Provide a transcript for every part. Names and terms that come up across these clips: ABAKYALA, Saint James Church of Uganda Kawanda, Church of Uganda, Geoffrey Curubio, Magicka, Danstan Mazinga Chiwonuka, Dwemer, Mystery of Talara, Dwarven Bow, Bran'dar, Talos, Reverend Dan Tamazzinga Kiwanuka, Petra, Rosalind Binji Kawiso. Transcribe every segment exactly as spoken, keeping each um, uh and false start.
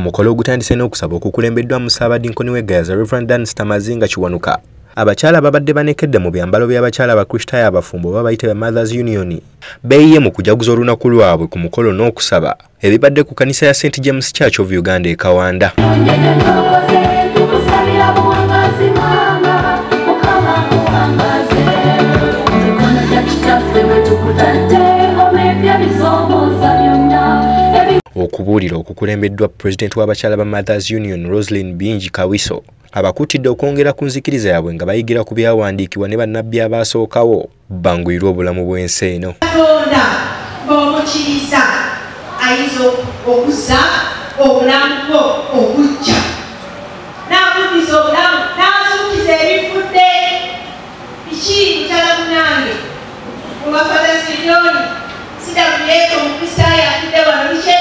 ku mukolo ogutandise n'okusaba okukulembeddwa mu Ssabadinkoni w'Eggaza Reverend Dan Tamazzinga Kiwanuka. Abakyala babadde banekedde mu byambalo by'abakyala abakristaayo abafumbo babayite ba Mothers Union. Beyiye mu kujaguza olunaku lwabwe ku mukolo n'okusaba ebibadde ku kanisa ya Saint James Church of Uganda Kawanda. Okubuulira okukulembeddwa President w'abakyala ba Mothers Union Rosalind Binji Kawiso abakutidde okwongera ku nzikiriza yaabwe nga bayigira ku byawandiikibwa ne bannabbi abaasookawo banguyirwa obulamu bw'ensi eno. Katonda ng'omukiriza ayinza okuzza obulamu bwo okujja n'abuuliza obulamu n'azuukiza ebifudde biki mutala munange mu Mothers Union sidakuleeta omukristaayo atudde wano biki.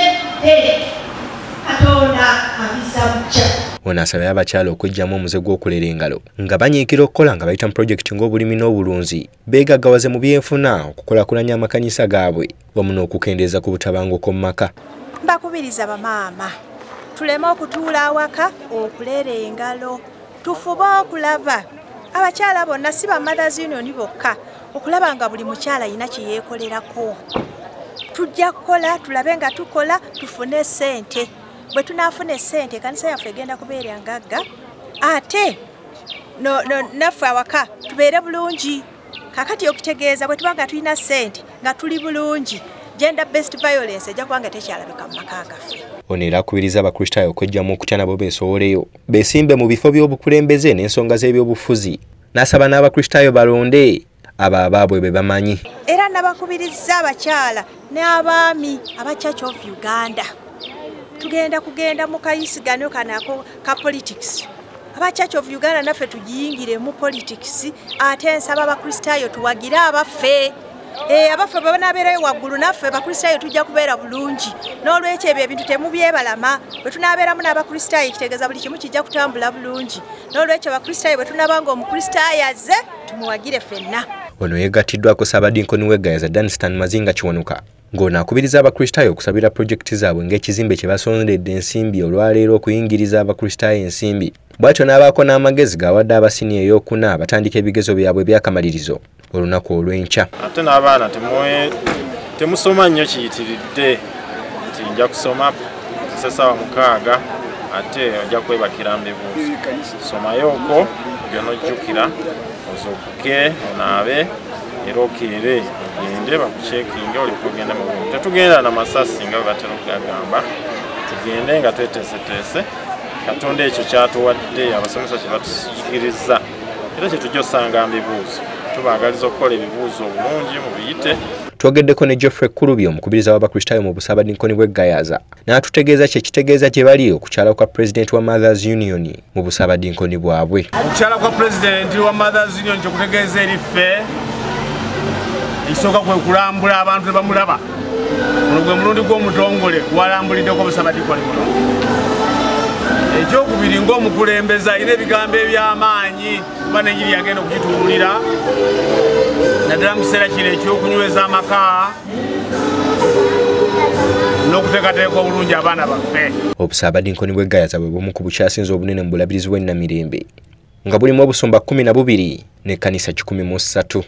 Ono asabye abakyala okuggyamu omuze gw'okulera engalo nga banyiikira okukola nga bayita mu pulojekiti ng'obulimi n'obulunzi, beegaggawazze mu byenfuna okukulaakulanya amakanisa gaabwe wamu n'okukendeeza ku butabanguko mu maka. Mbakubiriza bamaama tuleme okutuula awaka okulera engalo, tufube okulaba abakyala bonna, si ba Mothers Union bokka, okulaba nga buli mukyala alina kye yeekolerako. Tujja kukola tulabe nga tukola tufune sente, bwe tunafune sente kanisa yaffe egenda kubeera ngagga ate no, no, naffe awaka tubeere bulungi. Kakati okitegeeza bwe tuba nga tulina sente nga tuli bulungi, gender based violence ejja kuba nga tekyalabika mu maka gaffe. Ono era akubiriza abakristaayo okwegyamu okutya nabo beesowoleyo beesimbe mu bifo by'obukulembeze n'ensonga z'ebyobufuzi, n'asaba n'abakristaayo balonde abo abaabwe be bamanyi. Era nabakubiriza abakyala n'abaami aba Church of Uganda, tugenda kugenda mu kayisigano kanako ka politics. Aba Church of Uganda naffe tugiyingire mu politics, ate nsaba abakristaayo tuwagire abaffe. Eh abaffe banaabeerayo waggulu, naffe bakristaayo tujja kubeera bulungi. N'olwekyo ebyo ebintu temubyebalama, bwe tunaabeeramu n'abakristaayo kitegeeza buli kimu kijja kutambula bulungi. N'olwekyo abakristaayo bwe tunabanga omukristaayo azze tumuwagire ffenna. Ono yeegattiddwako Ssabadinkoni w'Eggaza Danstan Mazinga Chiwonuka ng'ono akubiriza abakristaayo okusabira pulojekiti zaabwe ng'ekizimbe kye basondedde ensimbi olwaleero okuyingiriza abakristaayo ensimbi. Bw'atyo n'abaako n'amagezi g'awadde abasiniya ey'okuna batandika ebigezo byabwe eby'akamalirizo olunaku olw'enkya. Ate n'abaana temusoma nnyo kiyitiridde nti nja kusoma essaawa mukaaga ate ojja kwebakira mbibuuzo. Somayooko by'onojjukira. Ozokuke onaabe era okeere ogende bakucekinge oli kugenda mu buntu. Tetugenda na masasi nga batera okugamba, tugende nga tweteeseteese Katonda ekyo kyatuwadde abasomesa kye batusikiriza era kye tujosanga mbibuuzo, tubaagaliza okukola ebibuuzo obulungi mu biyite. Twogeddeko ne Geoffrey Curubio omukubiriza w'abakristaayo mu Ssabadinkoni w'Eggaza n'atutegeeza kye kitegeeza kye bali okukyala kwa President wa Mothers Union mu Ssabadinkoni bwabwe. Okukyala kwa President wa Mothers Union ky'okutegeeza eriffe ekisooka kwe kulambula abantu ne bamulaba. Muno gwe mulundi gw'omutongole gw'alambuliddeko mu Ssabadinkoni muno. Ekyokubiri ng'omukulembeze alina ebigambo eby'amaanyi kuba n'enjiri yagenda okugituwulira. Naddala mu kiseera kino ekyokunyweza amaka n'okuteekateeka obulungi abaana baffe. Obusaabadinkoni bw'Eggaza bwe bumu ku bukyasinze obunene mu bulabirizi bw'ennamirembe nga bulimu obusumba kkumi na bubiri n'ekkanisa kikumi mu ssatu.